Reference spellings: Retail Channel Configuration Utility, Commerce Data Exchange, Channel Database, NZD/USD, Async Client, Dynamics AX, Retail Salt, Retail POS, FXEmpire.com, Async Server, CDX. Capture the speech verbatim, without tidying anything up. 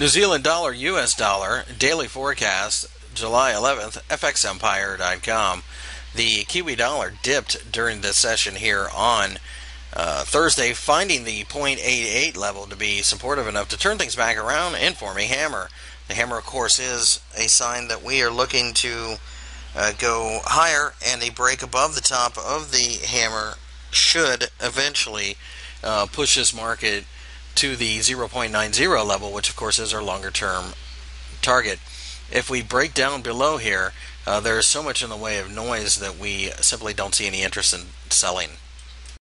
New Zealand dollar, U S dollar, daily forecast, July eleventh, F X Empire dot com. The Kiwi dollar dipped during this session here on uh, Thursday, finding the zero point eight eight level to be supportive enough to turn things back around and form a hammer. The hammer, of course, is a sign that we are looking to uh, go higher, and a break above the top of the hammer should eventually uh, push this market to the zero point nine zero level, which of course is our longer term target. If we break down below here, uh, there is so much in the way of noise that we simply don't see any interest in selling.